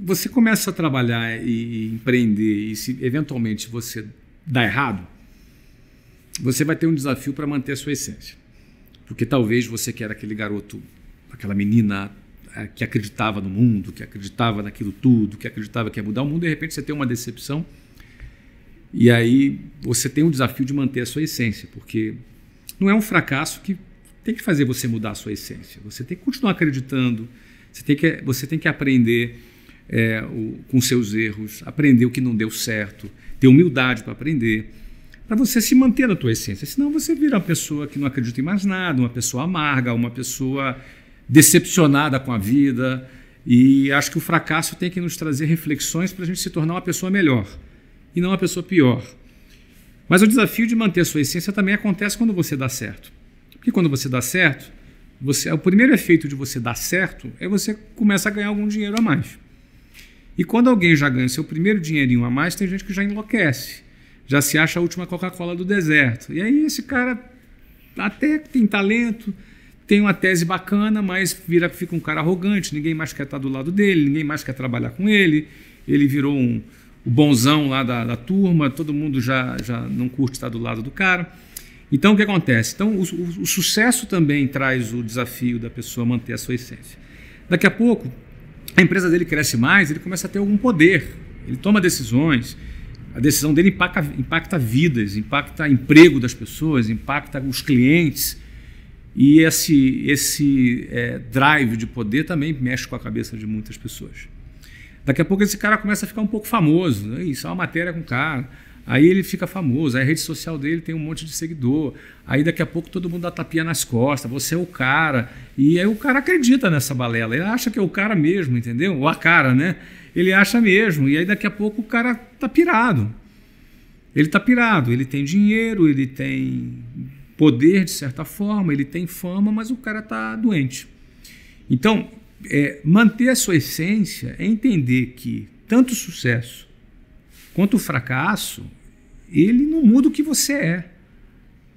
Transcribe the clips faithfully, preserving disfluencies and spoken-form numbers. você começa a trabalhar e empreender, e se eventualmente você dá errado, você vai ter um desafio para manter a sua essência. Porque talvez você que era aquele garoto, aquela menina que acreditava no mundo, que acreditava naquilo tudo, que acreditava que ia mudar o mundo, de repente você tem uma decepção e aí você tem um desafio de manter a sua essência, porque não é um fracasso que tem que fazer você mudar a sua essência. Você tem que continuar acreditando, você tem que, você tem que aprender é, o, com seus erros, aprender o que não deu certo, ter humildade para aprender, para você se manter na tua essência. Senão você vira uma pessoa que não acredita em mais nada, uma pessoa amarga, uma pessoa decepcionada com a vida. E acho que o fracasso tem que nos trazer reflexões para a gente se tornar uma pessoa melhor e não uma pessoa pior. Mas o desafio de manter a sua essência também acontece quando você dá certo. Porque quando você dá certo, você, o primeiro efeito de você dar certo é você começa a ganhar algum dinheiro a mais. E quando alguém já ganha seu primeiro dinheirinho a mais, tem gente que já enlouquece, já se acha a última Coca-Cola do deserto. E aí esse cara até tem talento, tem uma tese bacana, mas vira, fica um cara arrogante, ninguém mais quer estar do lado dele, ninguém mais quer trabalhar com ele, ele virou um, o bonzão lá da, da turma, todo mundo já, já não curte estar do lado do cara. Então o que acontece? Então o, o, o sucesso também traz o desafio da pessoa manter a sua essência. Daqui a pouco a empresa dele cresce mais, ele começa a ter algum poder, ele toma decisões, a decisão dele impacta, impacta vidas, impacta emprego das pessoas, impacta os clientes. E esse, esse é, drive de poder também mexe com a cabeça de muitas pessoas. Daqui a pouco esse cara começa a ficar um pouco famoso, né? Isso é uma matéria com o cara, aí ele fica famoso, aí a rede social dele tem um monte de seguidor, aí daqui a pouco todo mundo dá tapinha nas costas, você é o cara, e aí o cara acredita nessa balela, ele acha que é o cara mesmo, entendeu? Ou a cara, né? Ele acha mesmo, e aí daqui a pouco o cara tá pirado, ele tá pirado, ele tem dinheiro, ele tem poder de certa forma, ele tem fama, mas o cara está doente. Então, é, manter a sua essência é entender que tanto o sucesso quanto o fracasso, ele não muda o que você é,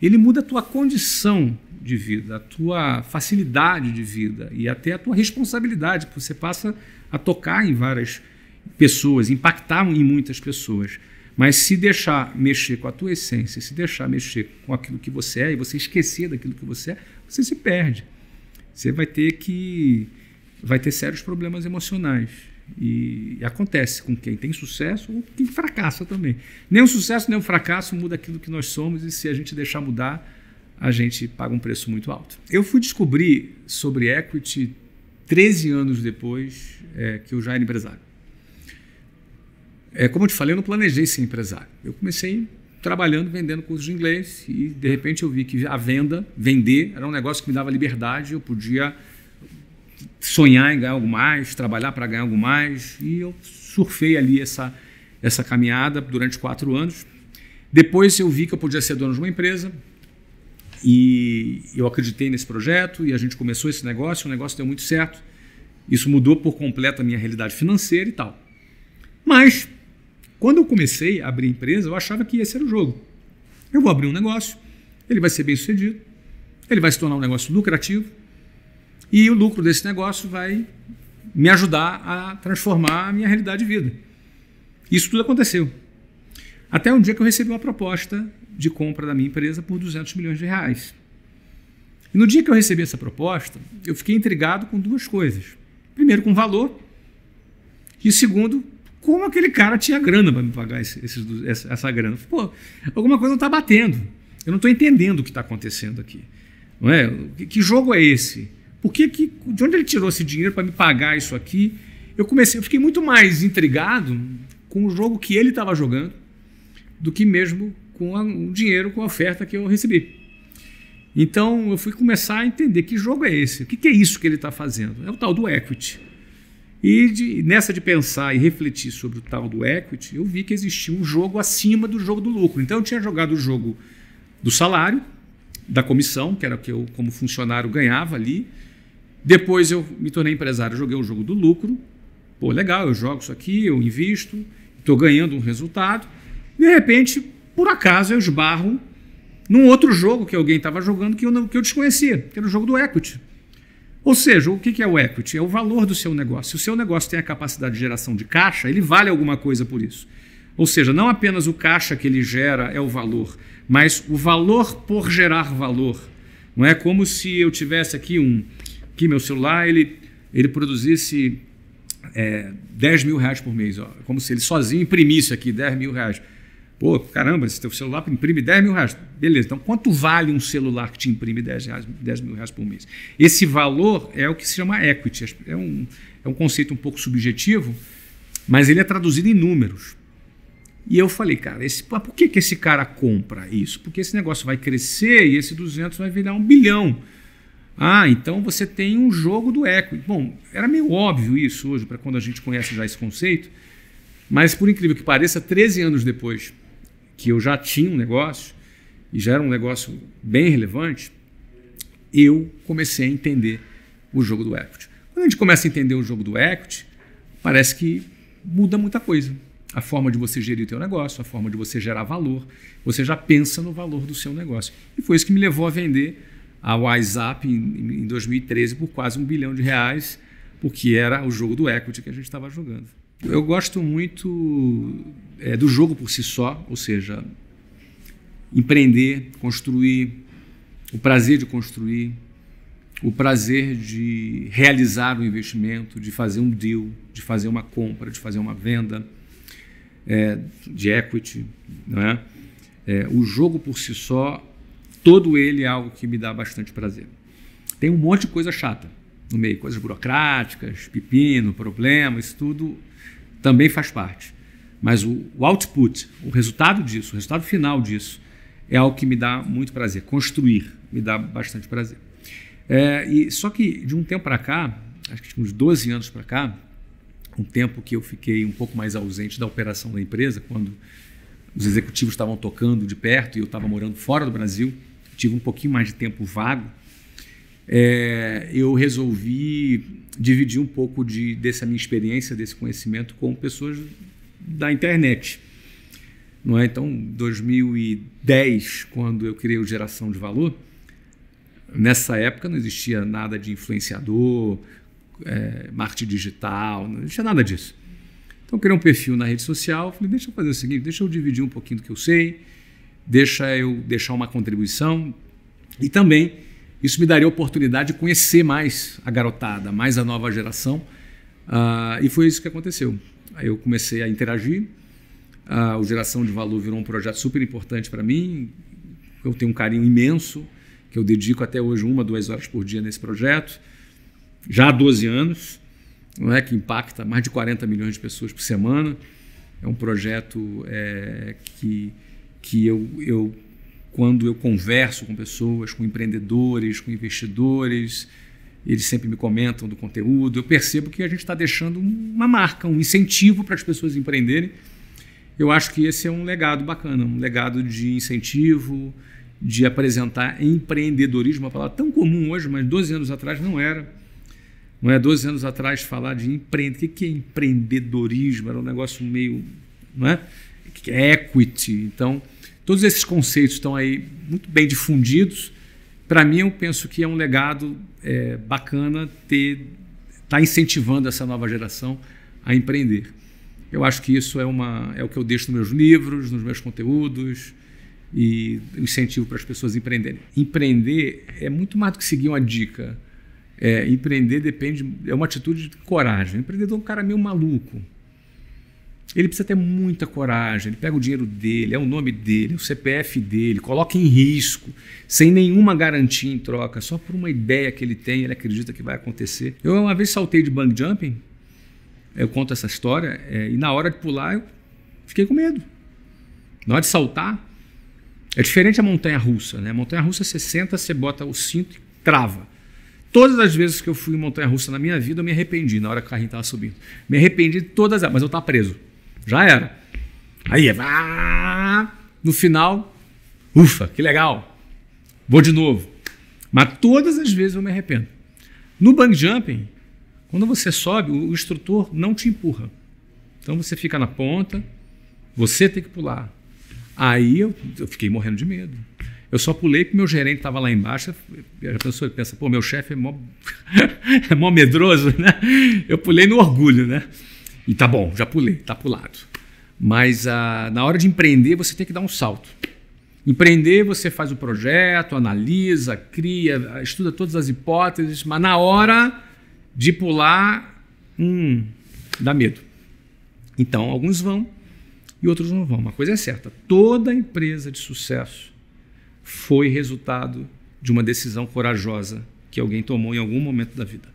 ele muda a tua condição de vida, a tua facilidade de vida e até a tua responsabilidade, porque você passa a tocar em várias pessoas, impactar em muitas pessoas. Mas se deixar mexer com a tua essência, se deixar mexer com aquilo que você é e você esquecer daquilo que você é, você se perde. Você vai ter que... vai ter sérios problemas emocionais. E acontece com quem tem sucesso ou quem fracassa também. Nem o sucesso nem o fracasso muda aquilo que nós somos e se a gente deixar mudar, a gente paga um preço muito alto. Eu fui descobrir sobre equity treze anos depois é, que eu já era empresário. É, como eu te falei, eu não planejei ser empresário. Eu comecei trabalhando, vendendo cursos de inglês e, de repente, eu vi que a venda, vender, era um negócio que me dava liberdade, eu podia sonhar em ganhar algo mais, trabalhar para ganhar algo mais, e eu surfei ali essa, essa caminhada durante quatro anos. Depois eu vi que eu podia ser dono de uma empresa e eu acreditei nesse projeto e a gente começou esse negócio, o negócio deu muito certo, isso mudou por completo a minha realidade financeira e tal. Mas... quando eu comecei a abrir empresa, eu achava que esse era o jogo. Eu vou abrir um negócio, ele vai ser bem sucedido, ele vai se tornar um negócio lucrativo e o lucro desse negócio vai me ajudar a transformar a minha realidade de vida. Isso tudo aconteceu. Até um dia que eu recebi uma proposta de compra da minha empresa por duzentos milhões de reais. E no dia que eu recebi essa proposta, eu fiquei intrigado com duas coisas. Primeiro, com o valor e, segundo, como aquele cara tinha grana para me pagar esse, esses, essa, essa grana? Pô, alguma coisa não está batendo. Eu não estou entendendo o que está acontecendo aqui. Não é? Que, que jogo é esse? Por que, que, de onde ele tirou esse dinheiro para me pagar isso aqui? Eu comecei, eu fiquei muito mais intrigado com o jogo que ele estava jogando do que mesmo com a, o dinheiro, com a oferta que eu recebi. Então, eu fui começar a entender que jogo é esse? O que, que é isso que ele está fazendo? É o tal do equity. E de, nessa de pensar e refletir sobre o tal do equity, eu vi que existia um jogo acima do jogo do lucro. Então, eu tinha jogado o jogo do salário, da comissão, que era o que eu, como funcionário, ganhava ali. Depois, eu me tornei empresário, joguei o jogo do lucro. Pô, legal, eu jogo isso aqui, eu invisto, estou ganhando um resultado. De repente, por acaso, eu esbarro num outro jogo que alguém estava jogando que eu, não, que eu desconhecia, que era o jogo do equity. Ou seja, o que é o equity? É o valor do seu negócio. Se o seu negócio tem a capacidade de geração de caixa, ele vale alguma coisa por isso. Ou seja, não apenas o caixa que ele gera é o valor, mas o valor por gerar valor. Não é como se eu tivesse aqui um... Aqui meu celular, ele, ele produzisse é, dez mil reais por mês. Ó, como se ele sozinho imprimisse aqui dez mil reais. Pô, caramba, esse teu celular imprime dez mil reais. Beleza, então quanto vale um celular que te imprime dez reais, dez mil reais por mês? Esse valor é o que se chama equity. É um, é um conceito um pouco subjetivo, mas ele é traduzido em números. E eu falei, cara, esse, por que, que esse cara compra isso? Porque esse negócio vai crescer e esse duzentos vai virar um bilhão. Ah, então você tem um jogo do equity. Bom, era meio óbvio isso hoje, para quando a gente conhece já esse conceito, mas por incrível que pareça, treze anos depois que eu já tinha um negócio, e já era um negócio bem relevante, eu comecei a entender o jogo do equity. Quando a gente começa a entender o jogo do equity, parece que muda muita coisa. A forma de você gerir o seu negócio, a forma de você gerar valor, você já pensa no valor do seu negócio. E foi isso que me levou a vender a WhatsApp em dois mil e treze por quase um bilhão de reais, porque era o jogo do equity que a gente estava jogando. Eu gosto muito é, do jogo por si só, ou seja, empreender, construir, o prazer de construir, o prazer de realizar um investimento, de fazer um deal, de fazer uma compra, de fazer uma venda, É, de equity, né? É, o jogo por si só, todo ele é algo que me dá bastante prazer. Tem um monte de coisa chata no meio, coisas burocráticas, pepino, problemas, isso tudo também faz parte. Mas o, o output, o resultado disso, o resultado final disso, é algo que me dá muito prazer. Construir me dá bastante prazer. É, e, só que de um tempo para cá, acho que uns doze anos para cá, um tempo que eu fiquei um pouco mais ausente da operação da empresa, quando os executivos estavam tocando de perto e eu estava morando fora do Brasil, tive um pouquinho mais de tempo vago, é, eu resolvi dividir um pouco de, dessa minha experiência, desse conhecimento com pessoas da internet. Não é? Então, em dois mil e dez, quando eu criei o Geração de Valor, nessa época não existia nada de influenciador, É, marketing digital, não tinha nada disso. Então eu criei um perfil na rede social, falei, deixa eu fazer o seguinte, deixa eu dividir um pouquinho do que eu sei, deixa eu deixar uma contribuição e também isso me daria a oportunidade de conhecer mais a garotada, mais a nova geração, ah, e foi isso que aconteceu. Aí eu comecei a interagir, ah, o Geração de Valor virou um projeto super importante para mim, eu tenho um carinho imenso, que eu dedico até hoje uma, duas horas por dia nesse projeto, já há doze anos, não é, que impacta mais de quarenta milhões de pessoas por semana. É um projeto é, que, que eu, eu, quando eu converso com pessoas, com empreendedores, com investidores, eles sempre me comentam do conteúdo, eu percebo que a gente está deixando uma marca, um incentivo para as pessoas empreenderem. Eu acho que esse é um legado bacana, um legado de incentivo, de apresentar empreendedorismo, uma palavra tão comum hoje, mas doze anos atrás não era. Não é? doze anos atrás, falar de empreender. O que é empreendedorismo? Era um negócio meio... Não é? O que é equity? Então, todos esses conceitos estão aí muito bem difundidos. Para mim, eu penso que é um legado é, bacana ter, tá incentivando essa nova geração a empreender. Eu acho que isso é, uma, é o que eu deixo nos meus livros, nos meus conteúdos e incentivo para as pessoas empreenderem. Empreender é muito mais do que seguir uma dica. É, empreender depende, é uma atitude de coragem. O empreendedor é um cara meio maluco. Ele precisa ter muita coragem. Ele pega o dinheiro dele, é o nome dele, é o C P F dele, coloca em risco, sem nenhuma garantia em troca, só por uma ideia que ele tem, ele acredita que vai acontecer. Eu uma vez saltei de bungee jumping, eu conto essa história, é, e na hora de pular eu fiquei com medo. Na hora de saltar, é diferente da montanha-russa, né? A montanha-russa você senta, você bota o cinto e trava. Todas as vezes que eu fui em montanha-russa na minha vida, eu me arrependi na hora que o carrinho estava subindo. Me arrependi de todas elas, mas eu estava preso. Já era. Aí, ah, no final, ufa, que legal. Vou de novo. Mas todas as vezes eu me arrependo. No bungee jumping, quando você sobe, o instrutor não te empurra. Então você fica na ponta, você tem que pular. Aí eu, eu fiquei morrendo de medo. Eu só pulei porque meu gerente estava lá embaixo. A pessoa pensa, pô, meu chefe é mó, é mó medroso, né? Eu pulei no orgulho, né? E tá bom, já pulei, tá pulado. Mas ah, na hora de empreender, você tem que dar um salto. Empreender, você faz o projeto, analisa, cria, estuda todas as hipóteses, mas na hora de pular, hum, dá medo. Então, alguns vão e outros não vão. Uma coisa é certa, toda empresa de sucesso foi resultado de uma decisão corajosa que alguém tomou em algum momento da vida.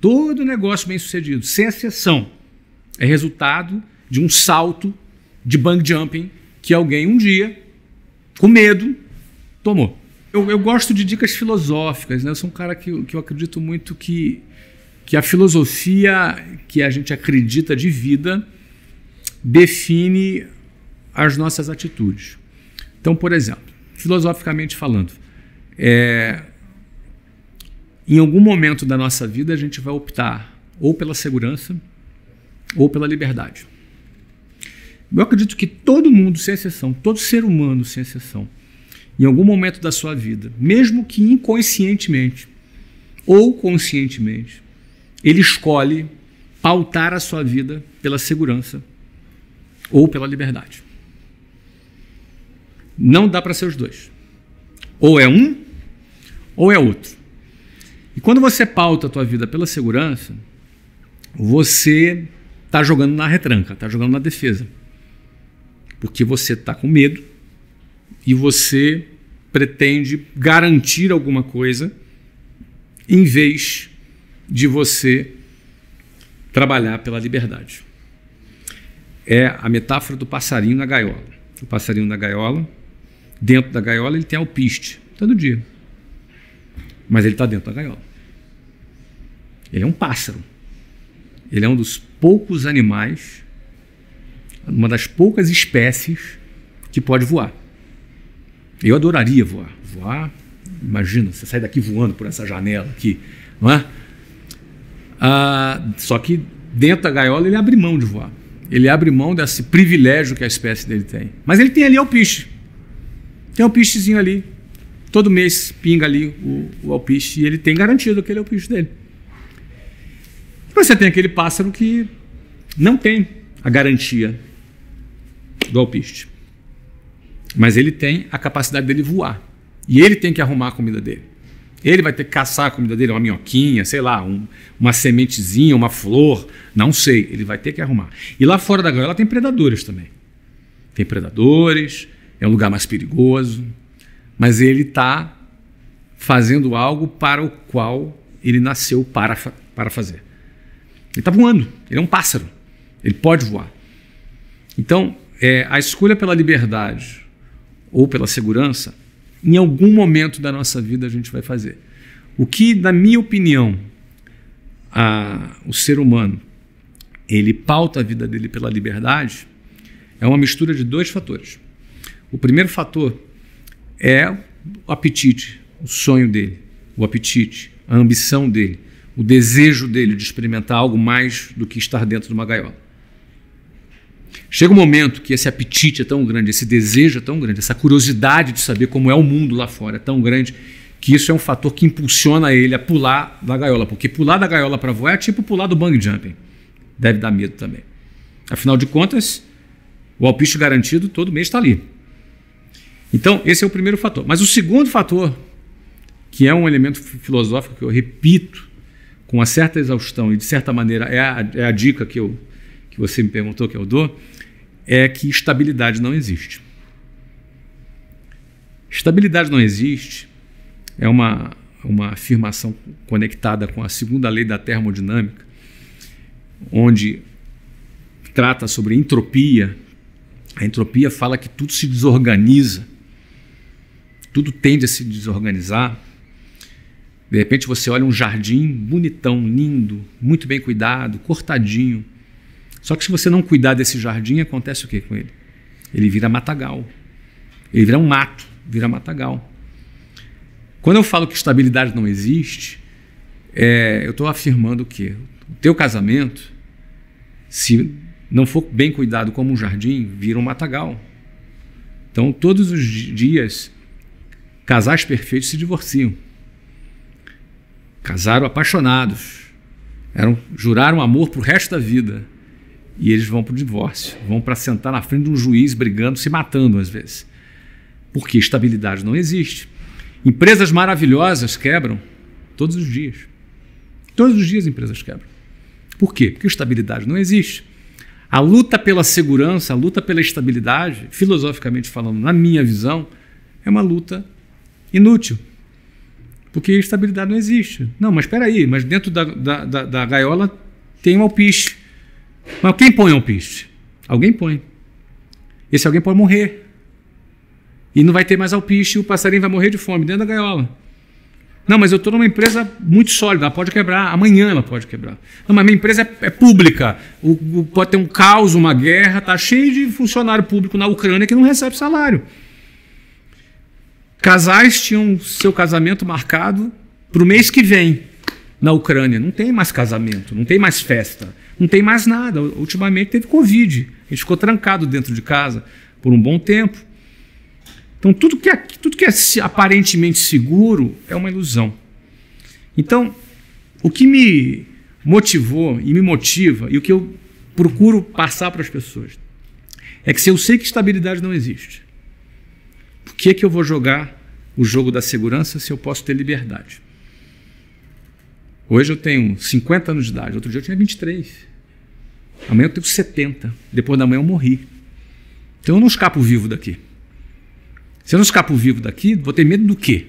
Todo negócio bem-sucedido, sem exceção, é resultado de um salto de bang jumping que alguém um dia, com medo, tomou. Eu, eu gosto de dicas filosóficas, né? Eu sou um cara que, que eu acredito muito que, que a filosofia que a gente acredita de vida define as nossas atitudes. Então, por exemplo, filosoficamente falando, é, em algum momento da nossa vida a gente vai optar ou pela segurança ou pela liberdade. Eu acredito que todo mundo, sem exceção, todo ser humano, sem exceção, em algum momento da sua vida, mesmo que inconscientemente ou conscientemente, ele escolhe pautar a sua vida pela segurança ou pela liberdade. Não dá para ser os dois. Ou é um, ou é outro. E quando você pauta a tua vida pela segurança, você está jogando na retranca, está jogando na defesa. Porque você está com medo e você pretende garantir alguma coisa em vez de você trabalhar pela liberdade. É a metáfora do passarinho na gaiola. O passarinho na gaiola, dentro da gaiola ele tem alpiste, todo dia. Mas ele está dentro da gaiola. Ele é um pássaro. Ele é um dos poucos animais, uma das poucas espécies que pode voar. Eu adoraria voar. Voar, imagina, você sai daqui voando por essa janela aqui, não é? Ah, só que dentro da gaiola ele abre mão de voar. Ele abre mão desse privilégio que a espécie dele tem. Mas ele tem ali alpiste. Tem alpistezinho ali. Todo mês pinga ali o, o alpiste e ele tem garantido aquele alpiste dele. E você tem aquele pássaro que não tem a garantia do alpiste. Mas ele tem a capacidade dele voar. E ele tem que arrumar a comida dele. Ele vai ter que caçar a comida dele, uma minhoquinha, sei lá, um, uma sementezinha, uma flor, não sei. Ele vai ter que arrumar. E lá fora da gaiola tem predadores também. Tem predadores, é um lugar mais perigoso, mas ele está fazendo algo para o qual ele nasceu para, para fazer. Ele está voando, ele é um pássaro, ele pode voar. Então, é, a escolha pela liberdade ou pela segurança em algum momento da nossa vida a gente vai fazer. O que, na minha opinião, a, o ser humano, ele pauta a vida dele pela liberdade, é uma mistura de dois fatores. O primeiro fator é o apetite, o sonho dele, o apetite, a ambição dele, o desejo dele de experimentar algo mais do que estar dentro de uma gaiola. Chega um momento que esse apetite é tão grande, esse desejo é tão grande, essa curiosidade de saber como é o mundo lá fora é tão grande, que isso é um fator que impulsiona ele a pular da gaiola, porque pular da gaiola para voar é tipo pular do bungee jumping. Deve dar medo também. Afinal de contas, o alpiste garantido todo mês está ali. Então, esse é o primeiro fator. Mas o segundo fator, que é um elemento filosófico que eu repito com uma certa exaustão e, de certa maneira, é a, é a dica que eu... que você me perguntou, que eu dou, é que estabilidade não existe. Estabilidade não existe é uma, uma afirmação conectada com a segunda lei da termodinâmica, onde trata sobre entropia. A entropia fala que tudo se desorganiza, tudo tende a se desorganizar. De repente você olha um jardim bonitão, lindo, muito bem cuidado, cortadinho. Só que se você não cuidar desse jardim, acontece o que com ele? Ele vira matagal. Ele vira um mato, vira matagal. Quando eu falo que estabilidade não existe, é, eu estou afirmando que o teu casamento, se não for bem cuidado como um jardim, vira um matagal. Então, todos os dias Casais perfeitos se divorciam. Casaram apaixonados. Eram, juraram amor para o resto da vida. E eles vão para o divórcio. Vão para sentar na frente de um juiz brigando, se matando às vezes. Porque estabilidade não existe. Empresas maravilhosas quebram todos os dias. Todos os dias empresas quebram. Por quê? Porque estabilidade não existe. A luta pela segurança, a luta pela estabilidade, filosoficamente falando, na minha visão, é uma luta inútil. Porque estabilidade não existe. Não, mas espera aí, mas dentro da, da, da, da gaiola tem um alpiste. Mas quem põe um alpiste? Alguém põe. Esse alguém pode morrer. E não vai ter mais alpiste e o passarinho vai morrer de fome dentro da gaiola. Não, mas eu estou numa empresa muito sólida, ela pode quebrar, amanhã ela pode quebrar. Não, mas minha empresa é, é pública, o, o, pode ter um caos, uma guerra, está cheio de funcionário público na Ucrânia que não recebe salário. Casais tinham seu casamento marcado para o mês que vem na Ucrânia. Não tem mais casamento, não tem mais festa, não tem mais nada. Ultimamente teve Covid, a gente ficou trancado dentro de casa por um bom tempo. Então, tudo que, é, tudo que é aparentemente seguro é uma ilusão. Então, o que me motivou e me motiva, e o que eu procuro passar para as pessoas, é que se eu sei que estabilidade não existe, por que, que eu vou jogar o jogo da segurança se eu posso ter liberdade? Hoje eu tenho cinquenta anos de idade, outro dia eu tinha vinte e três. Amanhã eu tenho setenta, depois da manhã eu morri. Então, eu não escapo vivo daqui. Se eu não escapo vivo daqui, vou ter medo do quê?